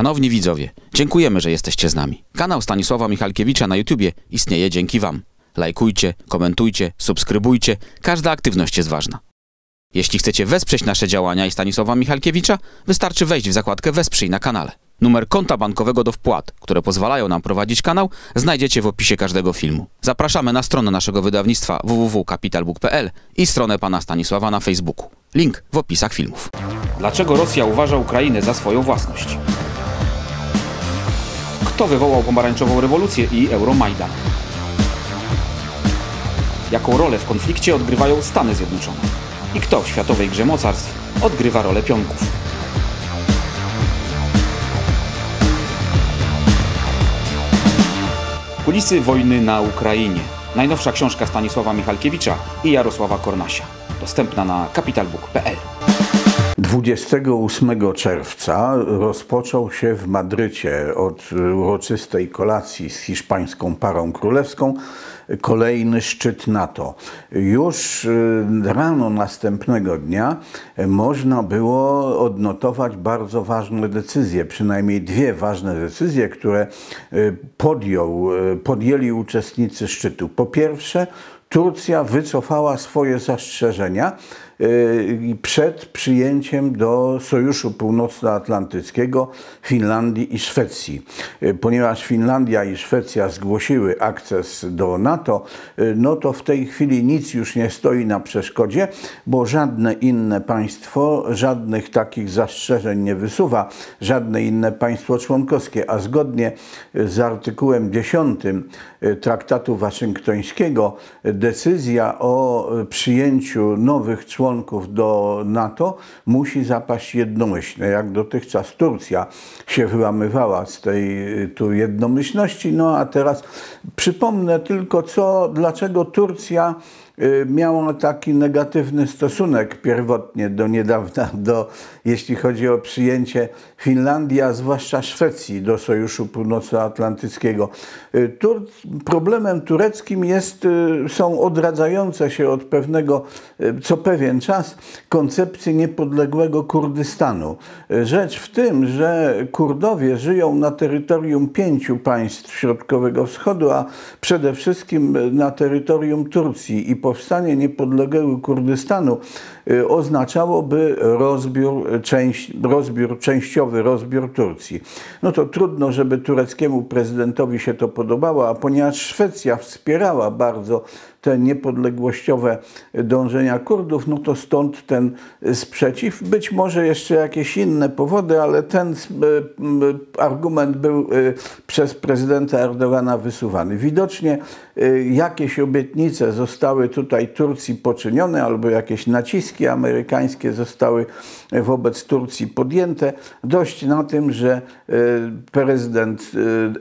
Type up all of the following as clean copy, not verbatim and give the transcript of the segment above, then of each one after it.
Szanowni widzowie, dziękujemy, że jesteście z nami. Kanał Stanisława Michalkiewicza na YouTubie istnieje dzięki Wam. Lajkujcie, komentujcie, subskrybujcie. Każda aktywność jest ważna. Jeśli chcecie wesprzeć nasze działania i Stanisława Michalkiewicza, wystarczy wejść w zakładkę Wesprzyj na kanale. Numer konta bankowego do wpłat, które pozwalają nam prowadzić kanał, znajdziecie w opisie każdego filmu. Zapraszamy na stronę naszego wydawnictwa www.capitalbook.pl i stronę pana Stanisława na Facebooku. Link w opisach filmów. Dlaczego Rosja uważa Ukrainę za swoją własność? Kto wywołał pomarańczową rewolucję i Euromajdan? Jaką rolę w konflikcie odgrywają Stany Zjednoczone? I kto w światowej grze mocarstw odgrywa rolę pionków? Kulisy wojny na Ukrainie. Najnowsza książka Stanisława Michalkiewicza i Jarosława Kornasia. Dostępna na Capitalbook.pl. 28 czerwca rozpoczął się w Madrycie od uroczystej kolacji z hiszpańską parą królewską kolejny szczyt NATO. Już rano następnego dnia można było odnotować bardzo ważne decyzje, przynajmniej dwie ważne decyzje, które podjęli uczestnicy szczytu. Po pierwsze, Turcja wycofała swoje zastrzeżenia przed przyjęciem do Sojuszu Północnoatlantyckiego Finlandii i Szwecji. Ponieważ Finlandia i Szwecja zgłosiły akces do NATO, no to w tej chwili nic już nie stoi na przeszkodzie, bo żadne inne państwo żadnych takich zastrzeżeń nie wysuwa, żadne inne państwo członkowskie, a zgodnie z artykułem 10 Traktatu Waszyngtońskiego decyzja o przyjęciu nowych członków do NATO musi zapaść jednomyślnie. Jak dotychczas Turcja się wyłamywała z tej jednomyślności, no a teraz przypomnę tylko dlaczego Turcja miała taki negatywny stosunek pierwotnie do niedawna, jeśli chodzi o przyjęcie Finlandii, a zwłaszcza Szwecji do Sojuszu Północnoatlantyckiego. Problemem tureckim są odradzające się co pewien czas koncepcje niepodległego Kurdystanu. Rzecz w tym, że Kurdowie żyją na terytorium 5 państw Środkowego Wschodu, a przede wszystkim na terytorium Turcji, i powstanie niepodległego Kurdystanu oznaczałoby częściowy rozbiór Turcji. No to trudno, żeby tureckiemu prezydentowi się to podobało, a ponieważ Szwecja wspierała bardzo te niepodległościowe dążenia Kurdów, no to stąd ten sprzeciw. Być może jeszcze jakieś inne powody, ale ten argument był przez prezydenta Erdogana wysuwany. Widocznie jakieś obietnice zostały tutaj Turcji poczynione, albo jakieś naciski amerykańskie zostały wobec Turcji podjęte. Dość na tym, że prezydent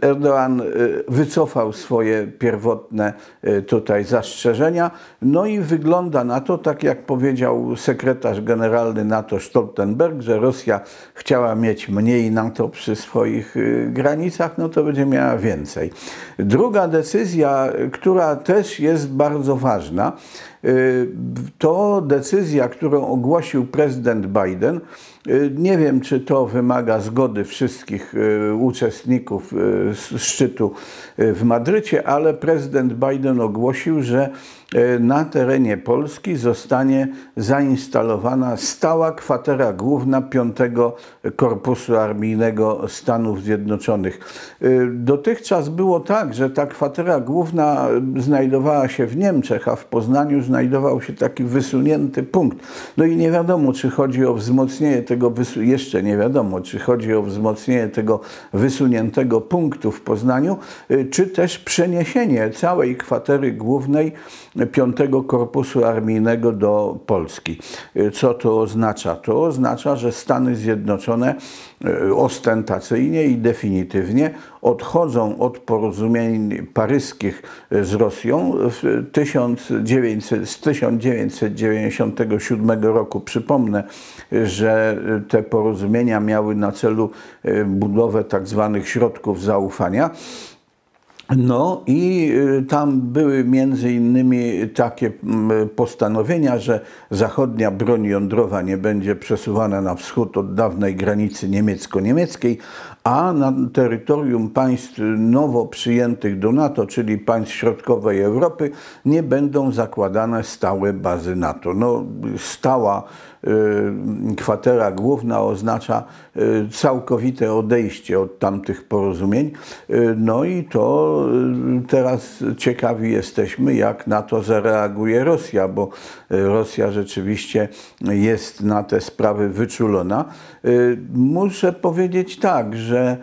Erdoğan wycofał swoje pierwotne tutaj zastrzeżenia. No i wygląda na to, tak jak powiedział sekretarz generalny NATO Stoltenberg, że Rosja chciała mieć mniej NATO przy swoich granicach, no to będzie miała więcej. Druga decyzja, która też jest bardzo ważna, to decyzja, którą ogłosił prezydent Biden. Nie wiem, czy to wymaga zgody wszystkich uczestników szczytu w Madrycie, ale prezydent Biden ogłosił, że na terenie Polski zostanie zainstalowana stała kwatera główna V Korpusu Armijnego Stanów Zjednoczonych. Dotychczas było tak, że ta kwatera główna znajdowała się w Niemczech, a w Poznaniu znajdował się taki wysunięty punkt. No i nie wiadomo, czy chodzi o wzmocnienie tego, jeszcze nie wiadomo, czy chodzi o wzmocnienie tego wysuniętego punktu w Poznaniu, czy też przeniesienie całej kwatery głównej V Korpusu Armijnego do Polski. Co to oznacza? To oznacza, że Stany Zjednoczone ostentacyjnie i definitywnie odchodzą od porozumień paryskich z Rosją z 1997 roku. Przypomnę, że te porozumienia miały na celu budowę tzw. środków zaufania. No i tam były między innymi takie postanowienia, że zachodnia broń jądrowa nie będzie przesuwana na wschód od dawnej granicy niemiecko-niemieckiej, a na terytorium państw nowo przyjętych do NATO, czyli państw środkowej Europy, nie będą zakładane stałe bazy NATO. No, stała kwatera główna oznacza całkowite odejście od tamtych porozumień. No i to teraz ciekawi jesteśmy, jak na to zareaguje Rosja, bo Rosja rzeczywiście jest na te sprawy wyczulona. Muszę powiedzieć tak, że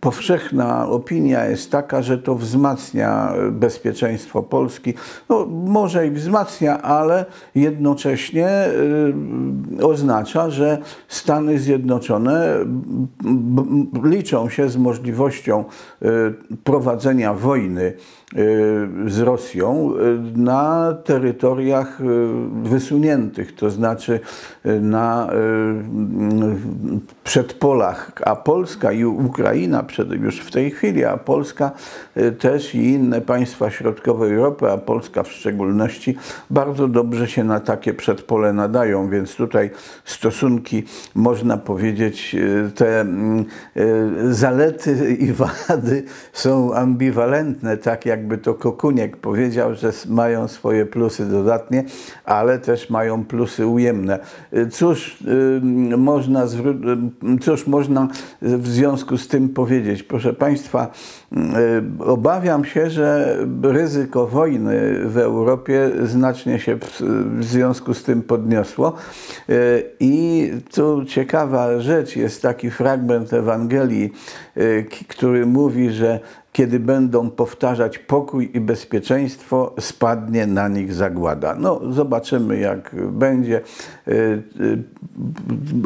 powszechna opinia jest taka, że to wzmacnia bezpieczeństwo Polski. No, może i wzmacnia, ale jednocześnie oznacza, że Stany Zjednoczone liczą się z możliwością prowadzenia wojny z Rosją na terytoriach wysuniętych, to znaczy na przedpolach, a Polska i Ukraina już w tej chwili, a Polska też i inne państwa środkowej Europy, a Polska w szczególności, bardzo dobrze się na takie przedpole nadają, więc tutaj stosunki, można powiedzieć, te zalety i wady są ambiwalentne, tak jak jakby to Kokuniek powiedział, że mają swoje plusy dodatnie, ale też mają plusy ujemne. Cóż można w związku z tym powiedzieć? Proszę Państwa, obawiam się, że ryzyko wojny w Europie znacznie się w związku z tym podniosło. I tu ciekawa rzecz, jest taki fragment Ewangelii, który mówi, że kiedy będą powtarzać pokój i bezpieczeństwo, spadnie na nich zagłada. No, zobaczymy, jak będzie.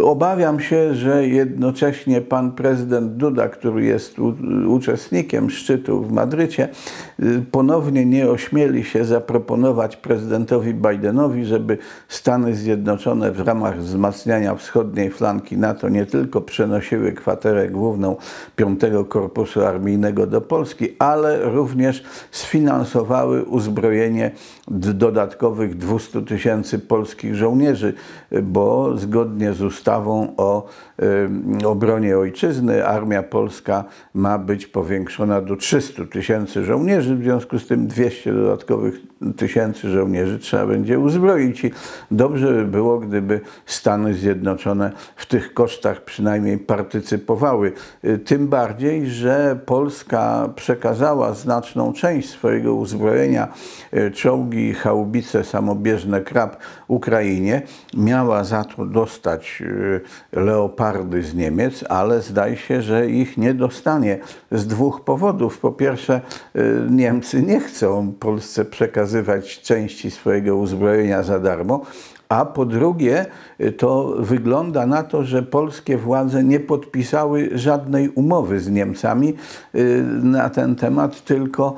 Obawiam się, że jednocześnie pan prezydent Duda, który jest uczestnikiem szczytu w Madrycie, ponownie nie ośmieli się zaproponować prezydentowi Bidenowi, żeby Stany Zjednoczone w ramach wzmacniania wschodniej flanki NATO nie tylko przenosiły kwaterę główną V Korpusu Armijnego do Polski, ale również sfinansowały uzbrojenie dodatkowych 200 000 polskich żołnierzy, bo zgodnie z ustawą o obronie ojczyzny armia polska ma być powiększona do 300 000 żołnierzy, w związku z tym 200 dodatkowych tysięcy żołnierzy trzeba będzie uzbroić i dobrze by było, gdyby Stany Zjednoczone w tych kosztach przynajmniej partycypowały. Tym bardziej, że Polska przekazała znaczną część swojego uzbrojenia, czołgi i haubice samobieżne Krab, Ukrainie. Miała za to dostać leopardy z Niemiec, ale zdaje się, że ich nie dostanie z dwóch powodów. Po pierwsze, Niemcy nie chcą Polsce przekazywać części swojego uzbrojenia za darmo, a po drugie, to wygląda na to, że polskie władze nie podpisały żadnej umowy z Niemcami na ten temat, tylko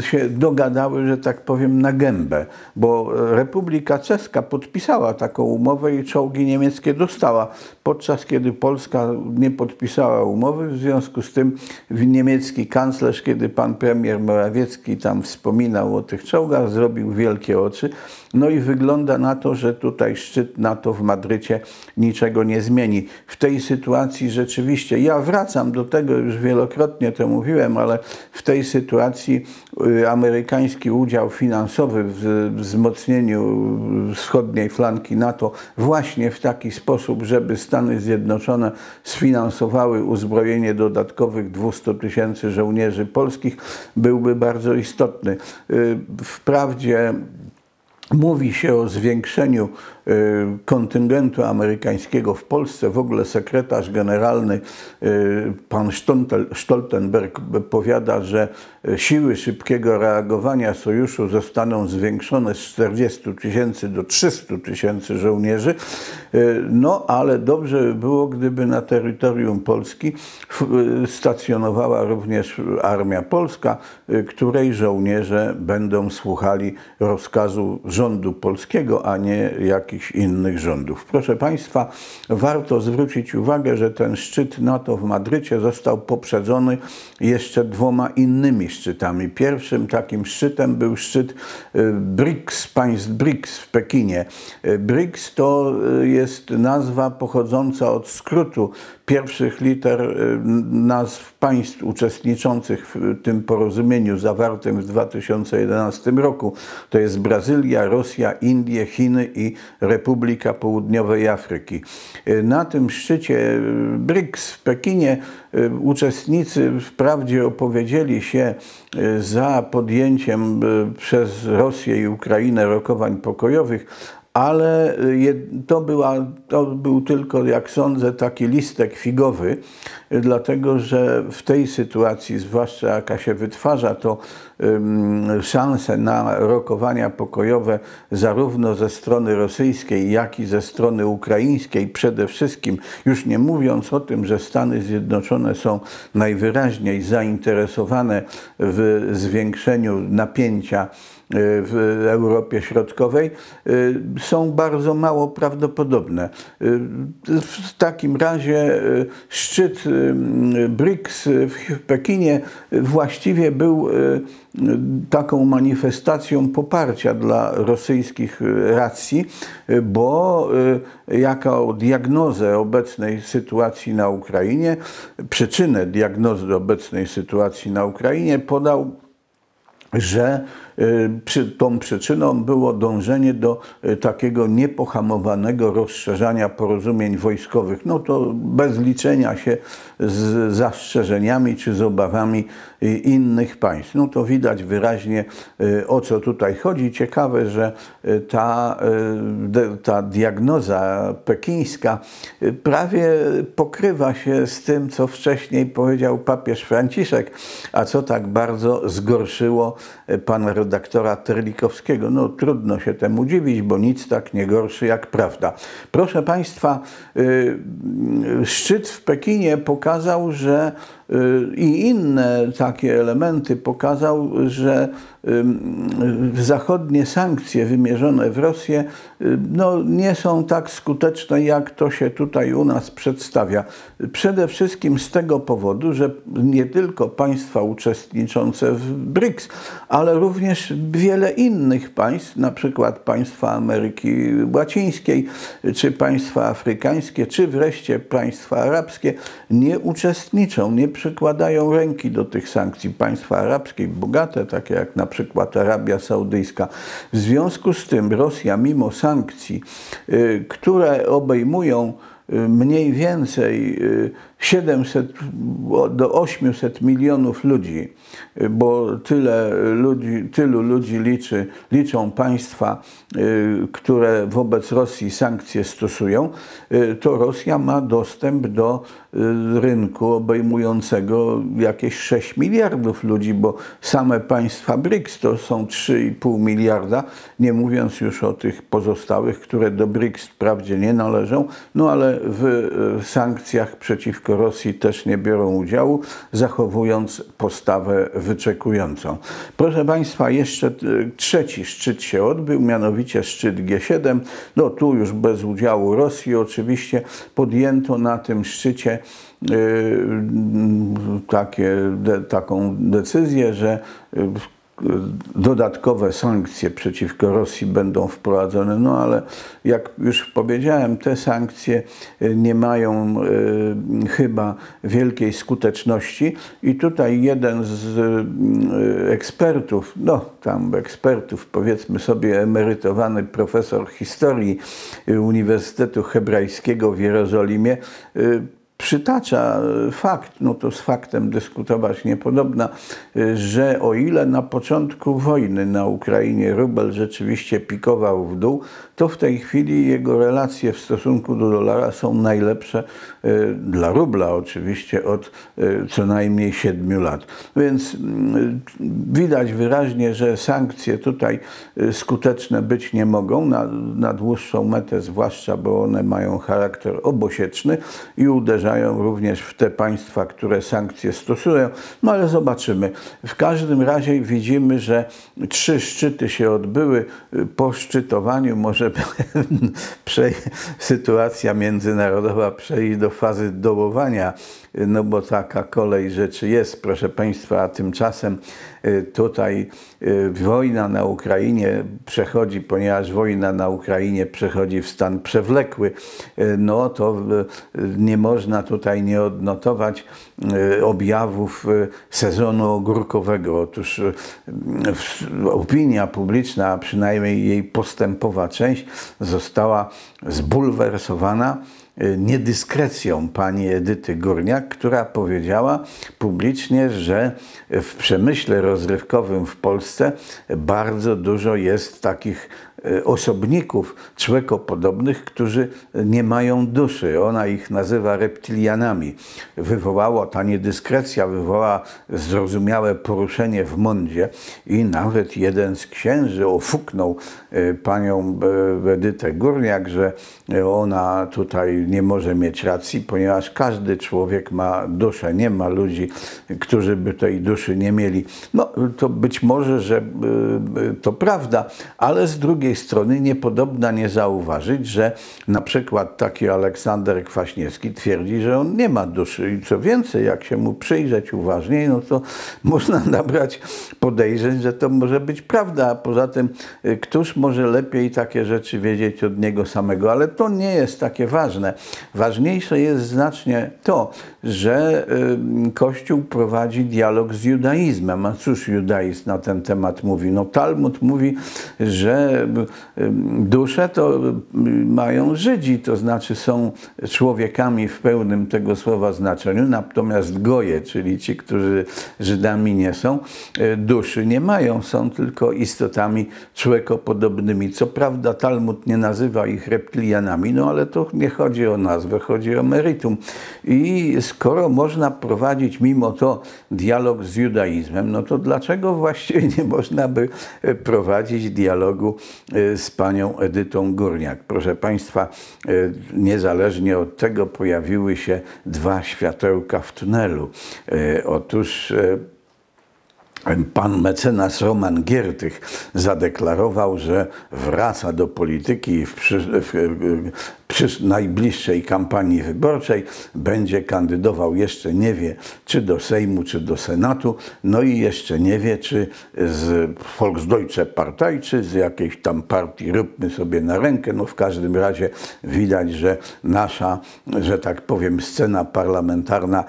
się dogadały, że tak powiem, na gębę, bo Republika Czeska podpisała taką umowę i czołgi niemieckie dostała, podczas kiedy Polska nie podpisała umowy, w związku z tym niemiecki kanclerz, kiedy pan premier Morawiecki tam wspominał o tych czołgach, zrobił wielkie oczy, no i wygląda na to, że tutaj szczyt NATO w Madrycie niczego nie zmieni. W tej sytuacji rzeczywiście, ja wracam do tego, już wielokrotnie to mówiłem, ale w tej sytuacji amerykański udział finansowy w wzmocnieniu wschodniej flanki NATO właśnie w taki sposób, żeby Stany Zjednoczone sfinansowały uzbrojenie dodatkowych 200 000 żołnierzy polskich, byłby bardzo istotny. Wprawdzie mówi się o zwiększeniu kontyngentu amerykańskiego w Polsce. W ogóle sekretarz generalny pan Stoltenberg powiada, że siły szybkiego reagowania sojuszu zostaną zwiększone z 40 000 do 300 000 żołnierzy. No ale dobrze by było, gdyby na terytorium Polski stacjonowała również armia polska, której żołnierze będą słuchali rozkazu rządu polskiego, a nie jakichś jakichś innych rządów. Proszę Państwa, warto zwrócić uwagę, że ten szczyt NATO w Madrycie został poprzedzony jeszcze dwoma innymi szczytami. Pierwszym takim szczytem był szczyt BRICS, państw BRICS w Pekinie. BRICS to jest nazwa pochodząca od skrótu pierwszych liter nazw państw uczestniczących w tym porozumieniu zawartym w 2011 roku. To jest Brazylia, Rosja, Indie, Chiny i Republika Południowej Afryki. Na tym szczycie BRICS w Pekinie uczestnicy wprawdzie opowiedzieli się za podjęciem przez Rosję i Ukrainę rokowań pokojowych, ale to był tylko, jak sądzę, taki listek figowy, dlatego że w tej sytuacji, zwłaszcza jaka się wytwarza, to szanse na rokowania pokojowe zarówno ze strony rosyjskiej, jak i ze strony ukraińskiej przede wszystkim, już nie mówiąc o tym, że Stany Zjednoczone są najwyraźniej zainteresowane w zwiększeniu napięcia w Europie Środkowej, są bardzo mało prawdopodobne. W takim razie szczyt BRICS w Pekinie właściwie był taką manifestacją poparcia dla rosyjskich racji, bo jako diagnozę obecnej sytuacji na Ukrainie, przyczynę diagnozy obecnej sytuacji na Ukrainie podał, że tą przyczyną było dążenie do takiego niepohamowanego rozszerzania porozumień wojskowych. No to bez liczenia się z zastrzeżeniami czy z obawami innych państw. No to widać wyraźnie, o co tutaj chodzi. Ciekawe, że ta diagnoza pekińska prawie pokrywa się z tym, co wcześniej powiedział papież Franciszek, a co tak bardzo zgorszyło pana redaktora Terlikowskiego. No trudno się temu dziwić, bo nic tak nie gorszy jak prawda. Proszę Państwa, szczyt w Pekinie pokazał, że i inne takie elementy pokazał, że zachodnie sankcje wymierzone w Rosję no, nie są tak skuteczne, jak to się tutaj u nas przedstawia. Przede wszystkim z tego powodu, że nie tylko państwa uczestniczące w BRICS, ale również wiele innych państw, na przykład państwa Ameryki Łacińskiej, czy państwa afrykańskie, czy wreszcie państwa arabskie, nie uczestniczą, nie przykładają ręki do tych sankcji. Państwa arabskie, bogate, takie jak na przykład Arabia Saudyjska. W związku z tym Rosja, mimo sankcji, które obejmują mniej więcej 700 do 800 milionów ludzi, bo tylu ludzi liczą państwa, które wobec Rosji sankcje stosują, to Rosja ma dostęp do rynku obejmującego jakieś 6 miliardów ludzi, bo same państwa BRICS to są 3,5 miliarda, nie mówiąc już o tych pozostałych, które do BRICS wprawdzie nie należą, no ale w sankcjach przeciwko Rosji też nie biorą udziału, zachowując postawę wyczekującą. Proszę Państwa, jeszcze trzeci szczyt się odbył, mianowicie szczyt G7. No tu już bez udziału Rosji oczywiście podjęto na tym szczycie taką decyzję, że dodatkowe sankcje przeciwko Rosji będą wprowadzone, no ale jak już powiedziałem, te sankcje nie mają chyba wielkiej skuteczności i tutaj jeden z ekspertów, powiedzmy sobie emerytowany profesor historii Uniwersytetu Hebrajskiego w Jerozolimie, przytacza fakt, no to z faktem dyskutować niepodobna, że o ile na początku wojny na Ukrainie rubel rzeczywiście pikował w dół, to w tej chwili jego relacje w stosunku do dolara są najlepsze dla rubla oczywiście od co najmniej 7 lat. Więc widać wyraźnie, że sankcje tutaj skuteczne być nie mogą na dłuższą metę, zwłaszcza bo one mają charakter obosieczny i uderzający uderzają również w te państwa, które sankcje stosują, no ale zobaczymy. W każdym razie widzimy, że 3 szczyty się odbyły. Po szczytowaniu może sytuacja międzynarodowa przejść do fazy dołowania, no bo taka kolej rzeczy jest, proszę Państwa, a tymczasem tutaj wojna na Ukrainie przechodzi, ponieważ wojna na Ukrainie przechodzi w stan przewlekły, no to nie można tutaj nie odnotować objawów sezonu ogórkowego. Otóż opinia publiczna, a przynajmniej jej postępowa część, została zbulwersowana niedyskrecją pani Edyty Górniak, która powiedziała publicznie, że w przemyśle rozrywkowym w Polsce bardzo dużo jest takich osobników człekopodobnych, którzy nie mają duszy. Ona ich nazywa reptilianami. Ta niedyskrecja wywołała zrozumiałe poruszenie w mądzie i nawet jeden z księży ofuknął panią Edytę Górniak, że ona tutaj nie może mieć racji, ponieważ każdy człowiek ma duszę. Nie ma ludzi, którzy by tej duszy nie mieli. No to być może, że to prawda, ale z drugiej strony niepodobna nie zauważyć, że na przykład taki Aleksander Kwaśniewski twierdzi, że on nie ma duszy i co więcej, jak się mu przyjrzeć uważniej, no to można nabrać podejrzeń, że to może być prawda, a poza tym któż może lepiej takie rzeczy wiedzieć od niego samego, ale to nie jest takie ważne. Ważniejsze jest znacznie to, że Kościół prowadzi dialog z judaizmem. A cóż judaizm na ten temat mówi? No Talmud mówi, że dusze to mają Żydzi, to znaczy są człowiekami w pełnym tego słowa znaczeniu, natomiast goje, czyli ci, którzy Żydami nie są, duszy nie mają, są tylko istotami człowiekopodobnymi. Co prawda Talmud nie nazywa ich reptilianami, no ale to nie chodzi o nazwę, chodzi o meritum. I skoro można prowadzić mimo to dialog z judaizmem, no to dlaczego właściwie nie można by prowadzić dialogu z panią Edytą Górniak? Proszę Państwa, niezależnie od tego pojawiły się dwa światełka w tunelu. Otóż pan mecenas Roman Giertych zadeklarował, że wraca do polityki przy najbliższej kampanii wyborczej będzie kandydował, jeszcze nie wie, czy do Sejmu, czy do Senatu, no i jeszcze nie wie, czy z Volksdeutsche Partei, czy z jakiejś tam partii, róbmy sobie na rękę, no w każdym razie widać, że nasza, że tak powiem, scena parlamentarna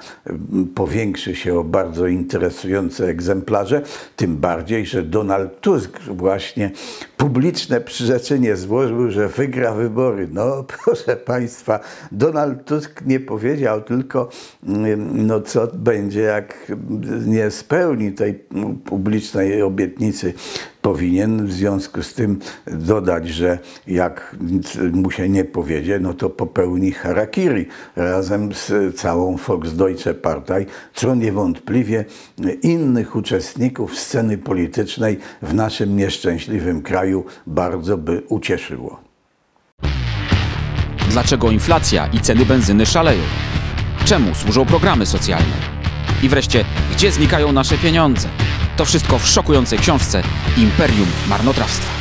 powiększy się o bardzo interesujące egzemplarze, tym bardziej, że Donald Tusk właśnie publiczne przyrzeczenie złożył, że wygra wybory. No proszę Państwa, Donald Tusk nie powiedział tylko, no co będzie, jak nie spełni tej publicznej obietnicy. Powinien w związku z tym dodać, że jak mu się nie powiedzie, no to popełni harakiri razem z całą Volksdeutsche Partei, co niewątpliwie innych uczestników sceny politycznej w naszym nieszczęśliwym kraju bardzo by ucieszyło. Dlaczego inflacja i ceny benzyny szaleją? Czemu służą programy socjalne? I wreszcie, gdzie znikają nasze pieniądze? To wszystko w szokującej książce Imperium Marnotrawstwa.